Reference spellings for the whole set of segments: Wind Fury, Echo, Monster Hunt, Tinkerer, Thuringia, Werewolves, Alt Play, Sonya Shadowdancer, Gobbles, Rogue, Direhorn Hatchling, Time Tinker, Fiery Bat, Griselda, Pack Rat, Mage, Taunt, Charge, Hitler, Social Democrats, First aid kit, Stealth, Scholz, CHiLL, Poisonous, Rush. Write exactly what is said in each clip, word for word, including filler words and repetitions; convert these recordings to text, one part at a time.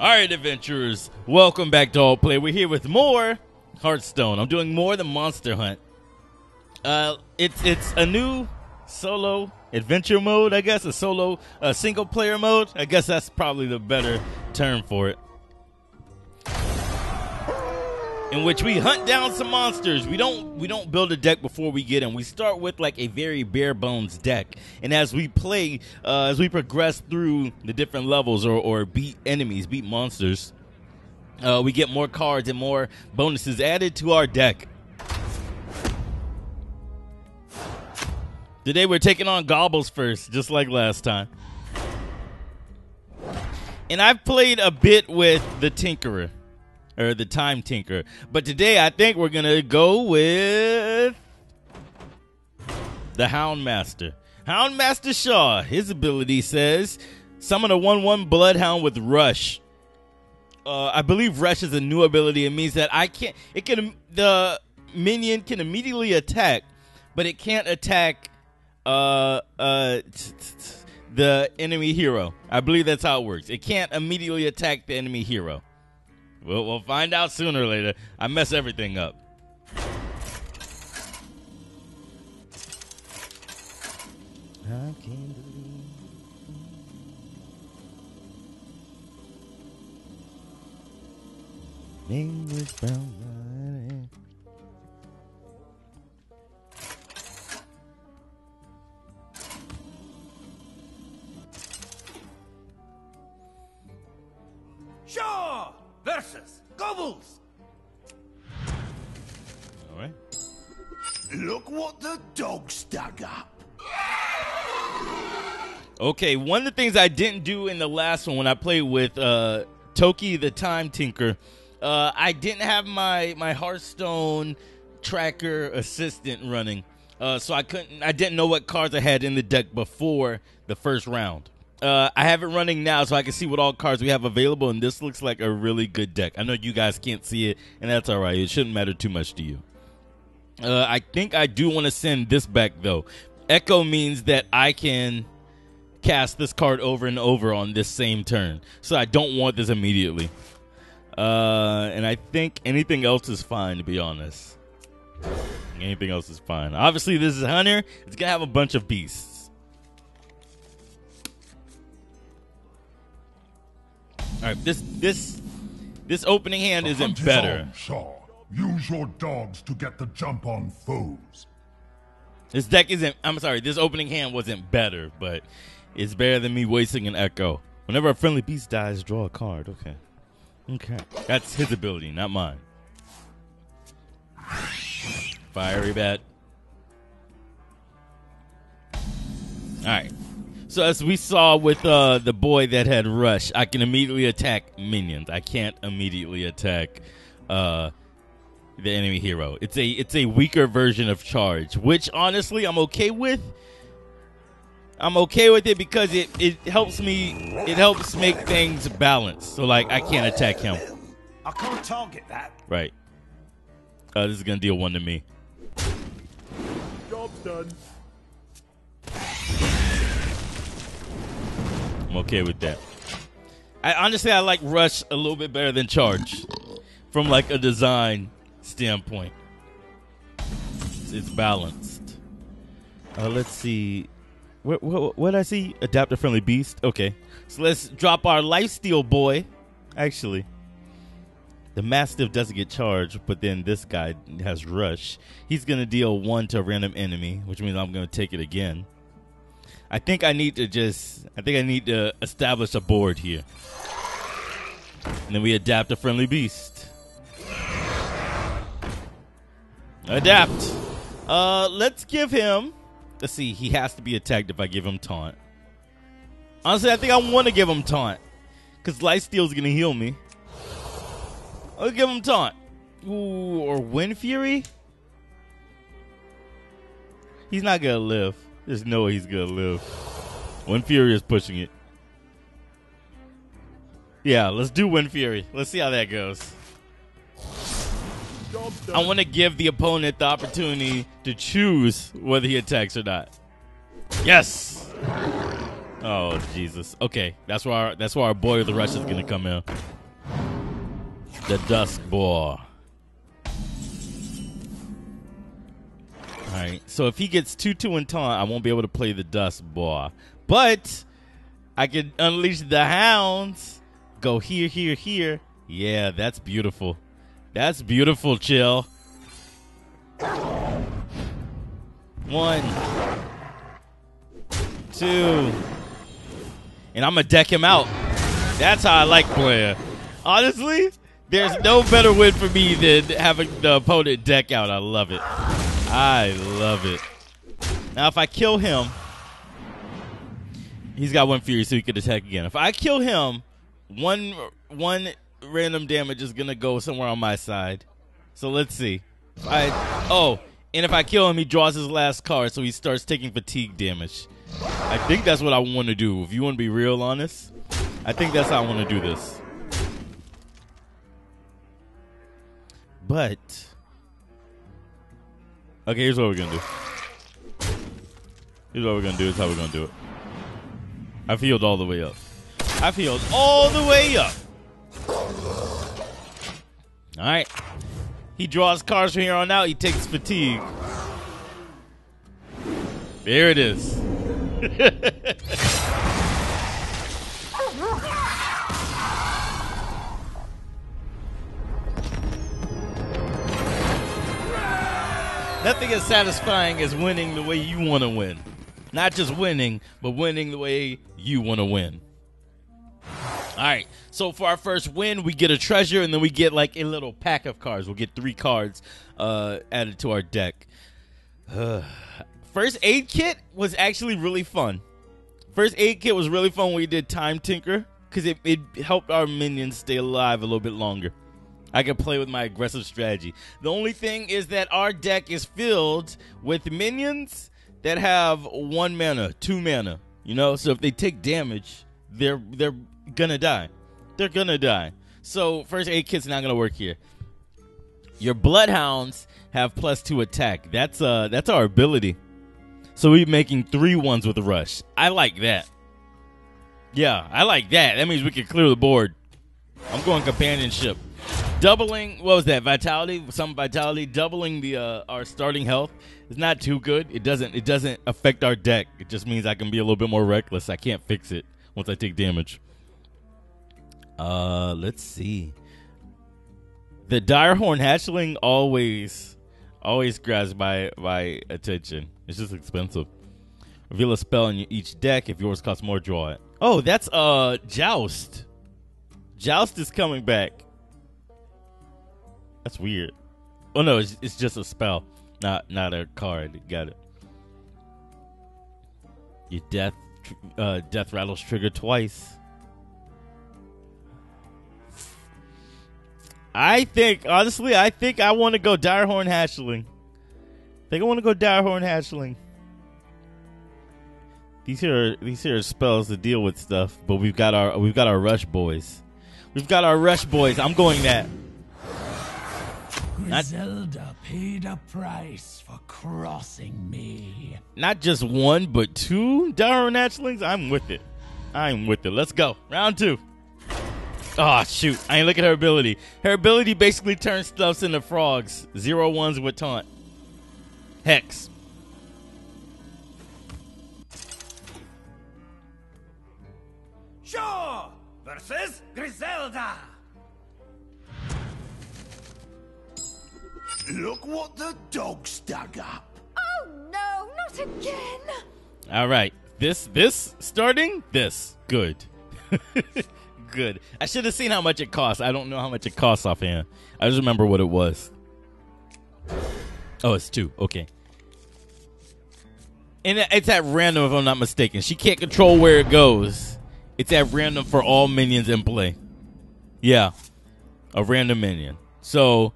Alright, adventurers, welcome back to Alt Play. We're here with more Hearthstone. I'm doing more than Monster Hunt. Uh, it's it's a new solo adventure mode, I guess. A solo uh, single player mode. I guess that's probably the better term for it. In which we hunt down some monsters. We don't we don't build a deck before we get in. We start with like a very bare bones deck, and as we play, uh, as we progress through the different levels or or beat enemies, beat monsters, uh, we get more cards and more bonuses added to our deck. Today we're taking on Gobbles first, just like last time. And I've played a bit with the Tinkerer. Or the Time Tinker. But today I think we're going to go with the Houndmaster. Houndmaster Shaw. His ability says summon a one one Bloodhound with Rush. Uh, I believe Rush is a new ability. It means that I can't. It can the minion can immediately attack, but it can't attack uh, uh, the enemy hero. I believe that's how it works. It can't immediately attack the enemy hero. We'll, we'll find out sooner or later. I mess everything up. I can't believe. Name was brown. Sure. Versus Gobbles. All right. Look what the dogs dug up. Okay, one of the things I didn't do in the last one when I played with uh, Toki the Time Tinker, uh, I didn't have my my Hearthstone tracker assistant running, uh, so I couldn't. I didn't know what cards I had in the deck before the first round. Uh, I have it running now so I can see what all cards we have available, and this looks like a really good deck. I know you guys can't see it, and that's all right. It shouldn't matter too much to you. Uh, I think I do want to send this back, though. Echo means that I can cast this card over and over on this same turn, so I don't want this immediately. Uh, and I think anything else is fine, to be honest. Anything else is fine. Obviously, this is Hunter. It's going to have a bunch of beasts. All right, this this this opening hand the isn't better. On, Shaw. Use your dogs to get the jump on foes. This deck isn't. I'm sorry. This opening hand wasn't better, but it's better than me wasting an Echo. Whenever a friendly beast dies, draw a card. Okay, okay. That's his ability, not mine. Fiery Bat. All right. So as we saw with uh, the boy that had Rush, I can immediately attack minions. I can't immediately attack uh, the enemy hero. It's a it's a weaker version of Charge, which honestly I'm okay with. I'm okay with it because it, it helps me it helps make things balanced. So like I can't attack him. I can't target that. Right. Uh, this is gonna deal one to me. Job's done. I'm okay with that. I honestly I like Rush a little bit better than Charge from like a design standpoint. It's, it's balanced. Uh, let's see. What, what, what did I see? Adapt a friendly beast. Okay. So let's drop our Lifesteal boy. Actually, the Mastiff doesn't get charged, but then this guy has Rush. He's going to deal one to a random enemy, which means I'm going to take it again. I think I need to just, I think I need to establish a board here. And then we adapt a friendly beast. Adapt. Uh, let's give him, let's see, he has to be attacked if I give him Taunt. Honestly, I think I want to give him Taunt. Because Lifesteal's going to heal me. I'll give him Taunt. Ooh, or Wind Fury? He's not going to live. There's no way he's gonna live. Wind Fury is pushing it. Yeah, let's do Wind Fury. Let's see how that goes. I want to give the opponent the opportunity to choose whether he attacks or not. Yes. Oh Jesus. Okay, that's where our, that's where our boy with the Rush is gonna come in. the Dusk Boar. Alright, so if he gets two two and Taunt, I won't be able to play the Dusk Boar. But I can unleash the Hounds. Go here, here, here. Yeah, that's beautiful. That's beautiful, Chill. One. Two. And I'm going to deck him out. That's how I like playing. Honestly, there's no better win for me than having the opponent deck out. I love it. I love it. Now, if I kill him, he's got one Fury, so he could attack again. If I kill him, one one random damage is going to go somewhere on my side. So let's see. I, oh, and if I kill him, he draws his last card, so he starts taking fatigue damage. I think that's what I want to do. If you want to be real honest, I think that's how I want to do this. But... okay, here's what we're going to do. Here's what we're going to do. Here's how we're going to do it. I've healed all the way up. I've healed all the way up. All right. He draws cards from here on out. He takes fatigue. There it is. Nothing as satisfying as winning the way you want to win. Not just winning, but winning the way you want to win. Alright, so for our first win, we get a treasure, and then we get like a little pack of cards. We'll get three cards uh, added to our deck. Uh, first aid kit was actually really fun. First aid kit was really fun when we did Time Tinker, because it, it helped our minions stay alive a little bit longer. I can play with my aggressive strategy. The only thing is that our deck is filled with minions that have one mana, two mana, you know? So if they take damage, they're they're gonna die. They're gonna die. So first aid kit's not gonna work here. Your Bloodhounds have plus two attack. That's uh that's our ability. So we're making three ones with Rush. I like that. Yeah, I like that. That means we can clear the board. I'm going companionship. Doubling, what was that, vitality? Some vitality, doubling the uh, our starting health is not too good. It doesn't it doesn't affect our deck. It just means I can be a little bit more reckless. I can't fix it once I take damage. Uh, let's see. The Direhorn Hatchling always always grabs my my attention. It's just expensive. Reveal a spell in each deck. If yours costs more, draw it. Oh, that's uh Joust. Joust is coming back. That's weird. Oh no, it's, it's just a spell, not not a card. Got it. Your death uh, death rattles trigger twice. I think honestly, I think I want to go Direhorn Hatchling. I think I want to go Direhorn Hatchling. These here are, these here are spells to deal with stuff, but we've got our we've got our Rush boys. We've got our Rush boys. I'm going that. Griselda paid a price for crossing me. Not just one, but two Direhorn Hatchlings? I'm with it. I'm with it. Let's go. Round two. Oh, shoot. I ain't look at her ability. Her ability basically turns stuffs into frogs. Zero ones with taunt. Hex. Shaw versus Griselda. Look what the dogs dug up. Oh no, not again. All right. This this starting this. Good. Good. I should have seen how much it costs. I don't know how much it costs offhand. I just remember what it was. Oh, it's two. Okay. And it's at random if I'm not mistaken. She can't control where it goes. It's at random for all minions in play. Yeah. A random minion. So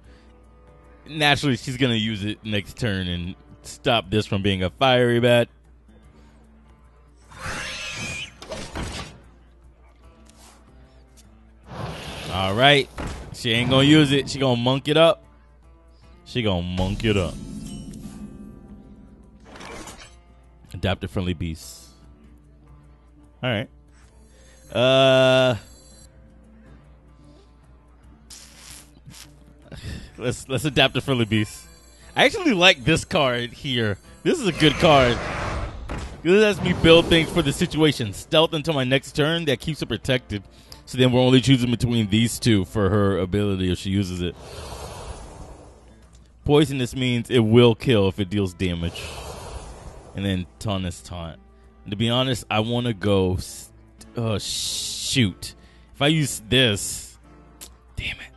naturally, she's going to use it next turn and stop this from being a Fiery Bat. All right. She ain't going to use it. She going to monk it up. She going to monk it up. Adaptive friendly beast. All right. Uh... Let's let's adapt it for the Beast. I actually like this card here. This is a good card. This lets me build things for the situation. Stealth until my next turn. That keeps her protected. So then we're only choosing between these two for her ability if she uses it. Poisonous means it will kill if it deals damage. And then Taunt is Taunt. And to be honest, I want to go... Oh, shoot. If I use this... Damn it.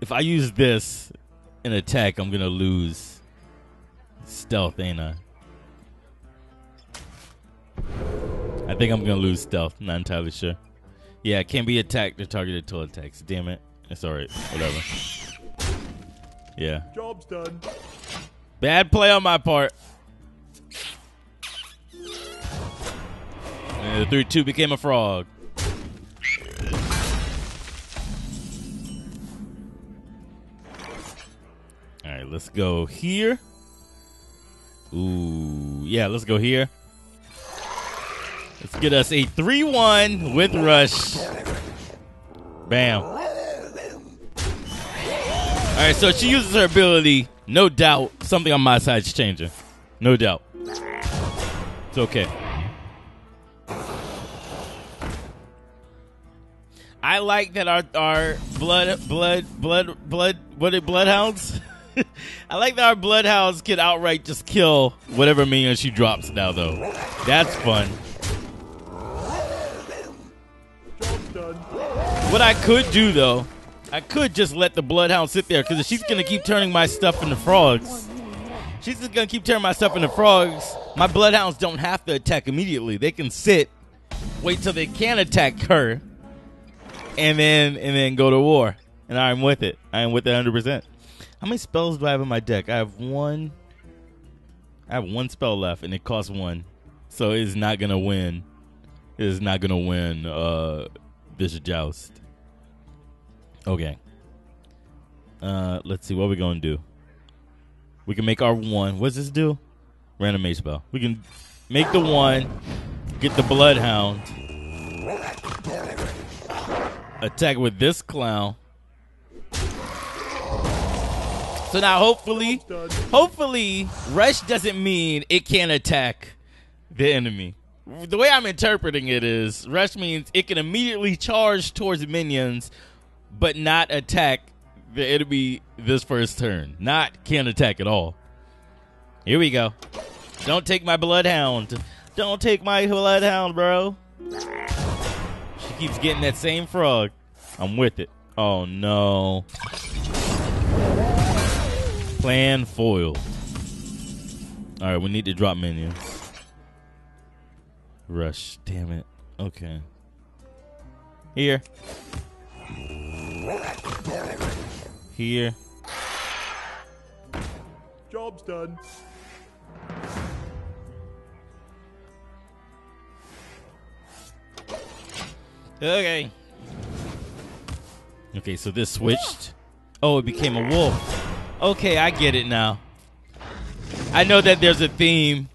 If I use this in attack, I'm going to lose Stealth, ain't I? I think I'm going to lose Stealth. Not entirely sure. Yeah, it can be attacked or targeted till attacks. Damn it. It's alright. Whatever. Yeah. Job's done. Bad play on my part. And the three two became a frog. Alright, let's go here. Ooh. Yeah, let's go here. Let's get us a three one with Rush. Bam. Alright, so she uses her ability. No doubt, something on my side's changing. No doubt. It's okay. I like that our our blood blood blood blood what are bloodhounds? I like that our bloodhounds can outright just kill whatever minion she drops now though. That's fun. What I could do though, I could just let the bloodhound sit there because if she's gonna keep turning my stuff into frogs, she's just gonna keep turning my stuff into frogs. My bloodhounds don't have to attack immediately. They can sit, wait till they can attack her, and then and then go to war. And I'm with it. I am with it one hundred percent. How many spells do I have in my deck? I have one. I have one spell left, and it costs one, so it is not gonna win. It is not gonna win. Uh. This Joust. Okay. Uh, let's see what we're gonna do. We can make our one. What's this do? Random mage spell. We can make the one, get the bloodhound, attack with this clown. So now, hopefully, hopefully, Rush doesn't mean it can't attack the enemy. The way I'm interpreting it is Rush means it can immediately charge towards minions, but not attack the enemy this first turn. Not can't attack at all. Here we go. Don't take my bloodhound. Don't take my bloodhound, bro. She keeps getting that same frog. I'm with it. Oh, no. Plan foiled. All right, we need to drop minions. Rush, damn it. Okay. Here. Here. Job's done. Okay. Okay, so this switched. Oh, it became a wolf. Okay, I get it now. I know that there's a theme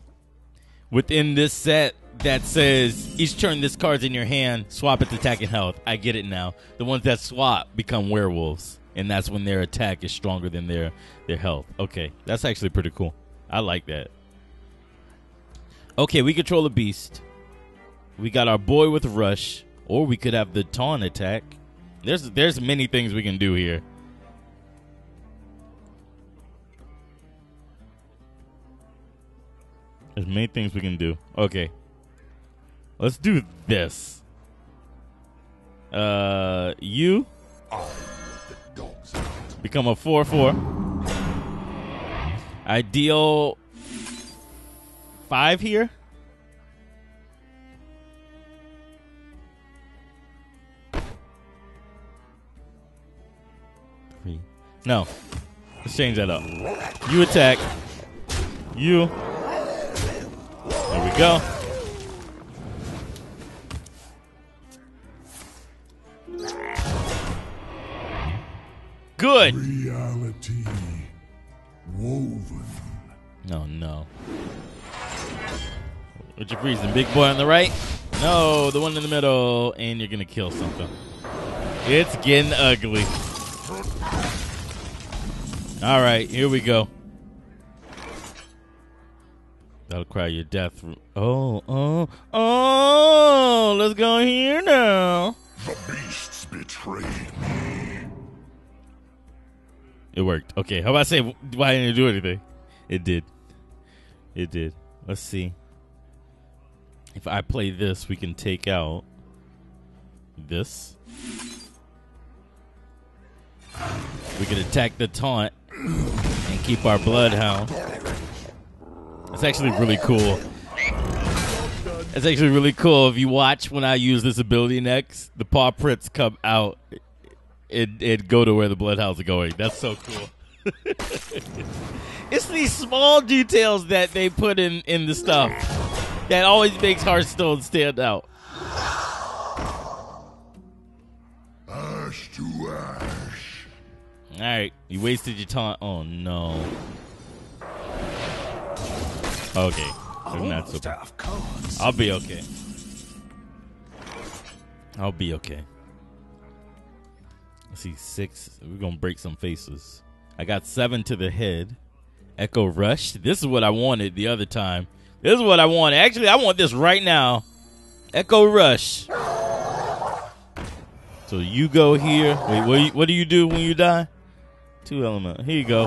within this set that says each turn this card's in your hand, swap its attack and health. I get it now. The ones that swap become werewolves, and that's when their attack is stronger than their their health. Okay, that's actually pretty cool. I like that. Okay, we control a beast. We got our boy with Rush, or we could have the Taunt attack. There's there's many things we can do here. There's many things we can do. Okay. Let's do this. Uh, you become a four four. I deal five here. Three. No. Let's change that up. You attack. You. There we go. Good. Reality woven. No, no. What's your reason? Big boy on the right? No, the one in the middle. And you're going to kill something. It's getting ugly. All right, here we go. That'll cry your death. Oh, oh, oh! Let's go here now. The beasts betrayed me. It worked. Okay, how about I say why didn't it do anything? It did. It did. Let's see. If I play this, we can take out this. We can attack the taunt and keep our bloodhound. It's actually really cool. It's actually really cool. If you watch when I use this ability next, the paw prints come out and, and go to where the bloodhounds are going. That's so cool. It's these small details that they put in, in the stuff that always makes Hearthstone stand out. Ash to ash. All right, you wasted your taunt. Oh no. Okay, I'm not so bad. I'll be okay. I'll be okay. Let's see, six. We're gonna break some faces. I got seven to the head. Echo Rush. This is what I wanted the other time. This is what I wanted. Actually, I want this right now. Echo Rush. So you go here. Wait, what do you, what do you do when you die? Two element. Here you go.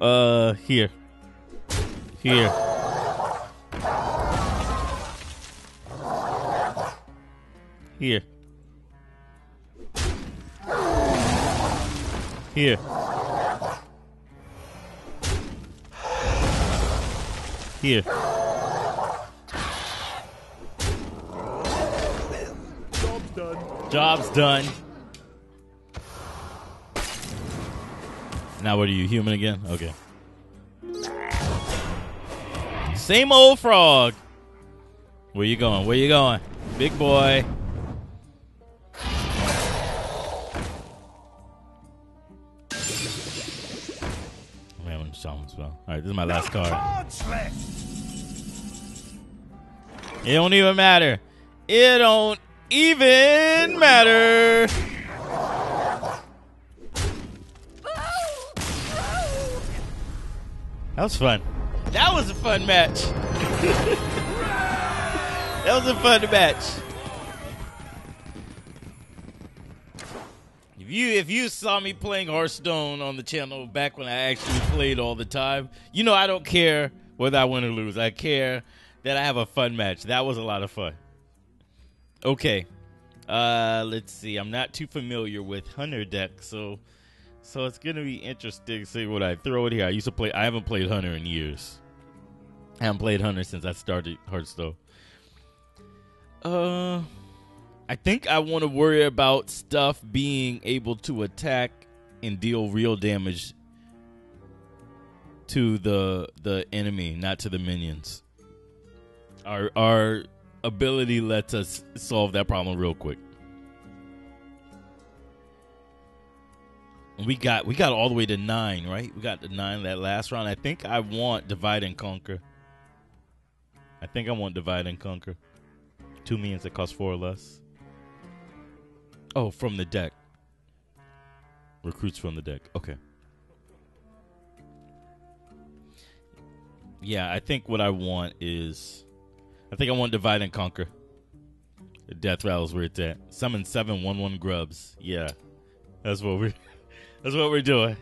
Uh, here. Here. Here. Here. Here. Job's done. Job's done. Now what are you, human again? Okay. Same old frog. Where you going? Where you going? Big boy. I'm having some spell. Alright, this is my last card. It don't even matter. It don't even matter. That was fun. That was a fun match. That was a fun match. If you if you saw me playing Hearthstone on the channel back when I actually played all the time, you know I don't care whether I win or lose. I care that I have a fun match. That was a lot of fun. Okay. Uh, let's see. I'm not too familiar with Hunter deck, so... So it's gonna be interesting to see what I throw it here. I used to play. I haven't played Hunter in years. I haven't played Hunter since I started Hearthstone. Uh, I think I want to worry about stuff being able to attack and deal real damage to the the enemy, not to the minions. Our our ability lets us solve that problem real quick. We got we got all the way to nine, right? We got the nine that last round. I think I want divide and conquer. I think I want divide and conquer. Two minions that cost four or less. Oh, from the deck. Recruits from the deck. Okay. Yeah, I think what I want is I think I want divide and conquer. The Death Rattle is where it's at. Summon seven one one grubs. Yeah. That's what we're That's what we're doing.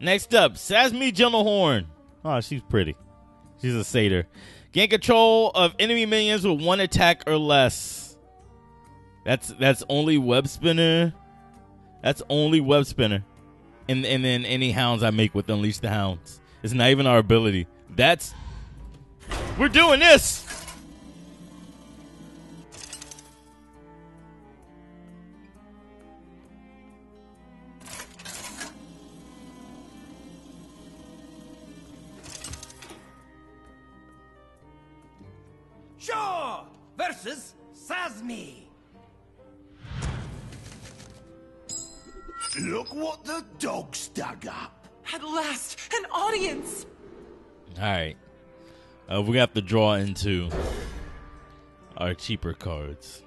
Next up, Sazmi Gentlehorn. Oh, she's pretty. She's a satyr. Gain control of enemy minions with one attack or less. That's that's only Web Spinner. That's only Web Spinner. And and then any hounds I make with Unleash the Hounds. It's not even our ability. That's we're doing this. Shaw versus Sazmi. Look what the dogs dug up. At last, an audience. All right. Uh, we have to draw into our cheaper cards.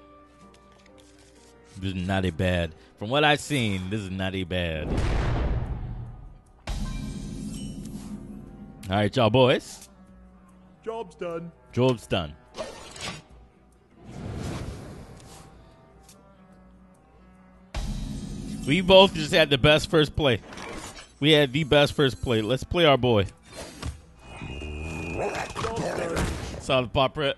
This is not a bad. From what I've seen, this is not a bad. All right, y'all boys. Job's done. Job's done. We both just had the best first play. We had the best first play. Let's play our boy. Saw the pop rat.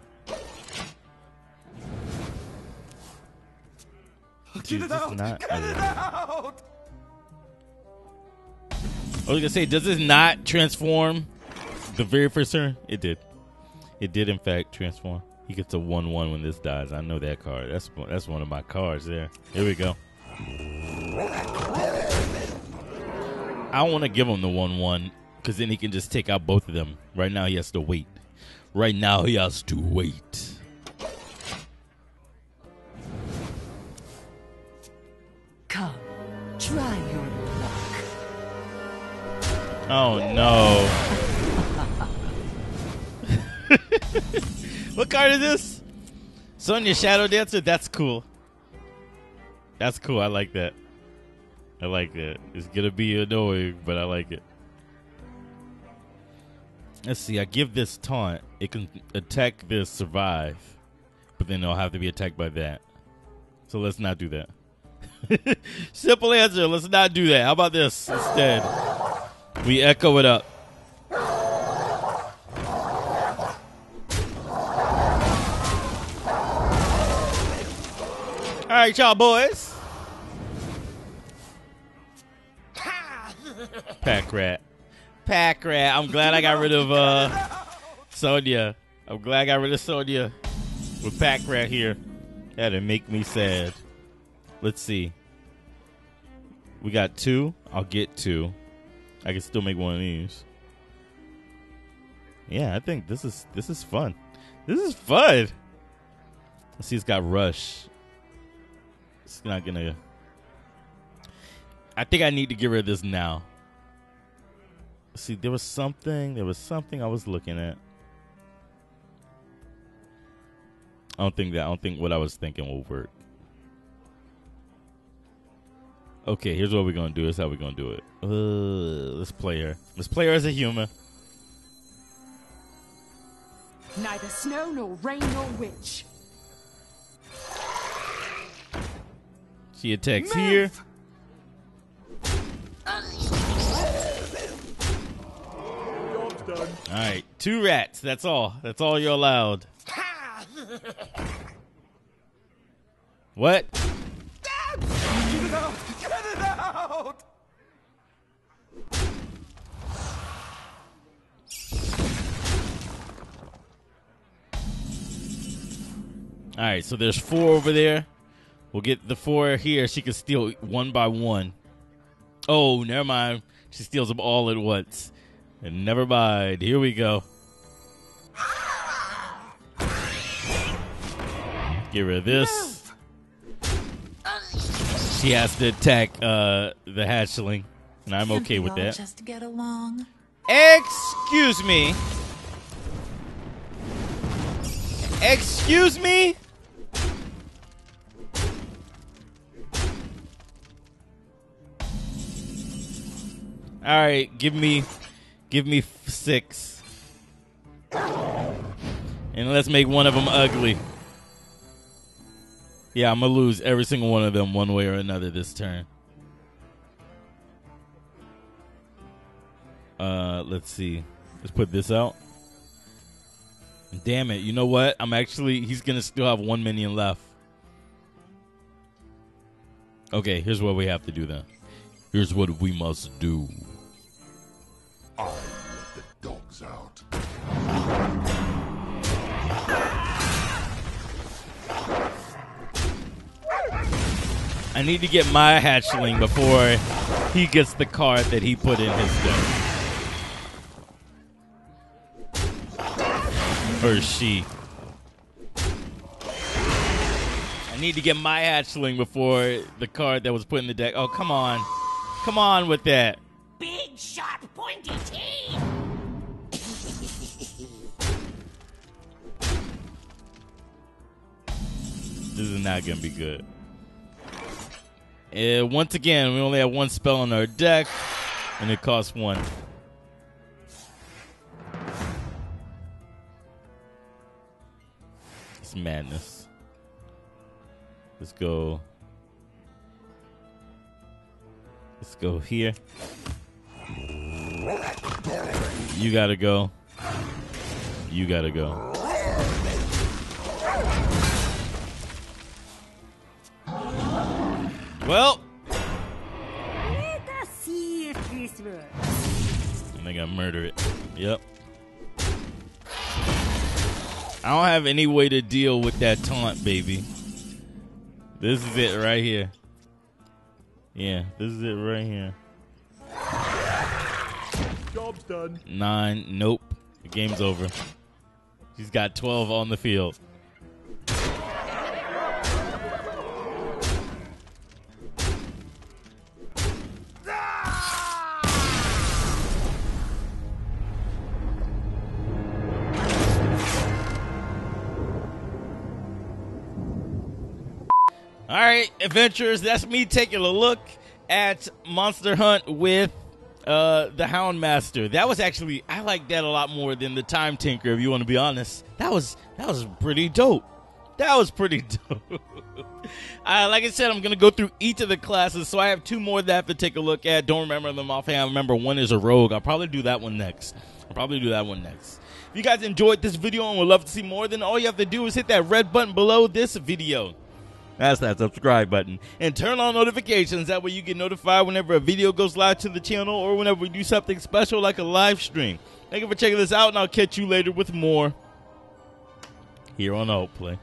Dude, get it out! Not get it out! I was gonna say, does this not transform the very first turn? It did. It did, in fact, transform. He gets a one one when this dies. I know that card. That's that's one of my cards there. Here we go. I want to give him the one one because then he can just take out both of them. Right now, he has to wait. Right now, he has to wait. Come, try your luck. Oh no! What card is this? Sonya Shadowdancer. That's cool. That's cool. I like that. I like that. It's gonna be annoying, but I like it. Let's see. I give this taunt. It can attack this, survive, but then it'll have to be attacked by that. So let's not do that. Simple answer. Let's not do that. How about this instead? We echo it up. All right, y'all boys. Pack rat. Pack rat. I'm glad I got rid of uh, Sonya. I'm glad I got rid of Sonya with pack rat here. That'd make me sad. Let's see. We got two. I'll get two. I can still make one of these. Yeah, I think this is this is fun. This is fun. Let's see, it's got Rush. It's not gonna. I think I need to get rid of this now. Let's see, there was something. There was something I was looking at. I don't think that. I don't think what I was thinking will work. Okay, here's what we're going to do. Here's how we're going to do it. Uh, let's play her. Let's play her as a human. Neither snow nor rain nor witch. She attacks Move. Here. All right, two rats. That's all. That's all you're allowed. What? Get it out. All right, so there's four over there. We'll get the four here. She can steal one by one. Oh, never mind. She steals them all at once. And never mind. Here we go. Get rid of this. She has to attack uh, the hatchling, and I'm okay with that. Just to get along. Excuse me. Excuse me. All right, give me, give me six, and let's make one of them ugly. Yeah, I'm gonna lose every single one of them one way or another this turn. Uh, let's see. Let's put this out. Damn it! You know what? I'm actually—he's gonna still have one minion left. Okay, here's what we have to do then. Here's what we must do. I let the dogs out. I need to get my hatchling before he gets the card that he put in his deck. Or she. I need to get my hatchling before the card that was put in the deck. Oh, come on. Come on with that. Big, sharp, pointy teeth. This is not going to be good. Uh, once again, we only have one spell on our deck, and it costs one. It's madness. Let's go. Let's go here. You gotta go. You gotta go. Well, let us see if this works. I think I murder it. Yep. I don't have any way to deal with that taunt, baby. This is it right here. Yeah, this is it right here. Job's done. Nine. Nope. The game's over. She's got twelve on the field. All right, adventurers, that's me taking a look at Monster Hunt with uh, the Houndmaster. That was actually, I like that a lot more than the Time Tinker, if you want to be honest. That was, that was pretty dope. That was pretty dope. uh, like I said, I'm going to go through each of the classes, so I have two more that I have to take a look at. Don't remember them offhand. I remember one is a rogue. I'll probably do that one next. I'll probably do that one next. If you guys enjoyed this video and would love to see more, then all you have to do is hit that red button below this video. That's that subscribe button. And turn on notifications. That way you get notified whenever a video goes live to the channel or whenever we do something special like a live stream. Thank you for checking this out, and I'll catch you later with more here on Alt Play.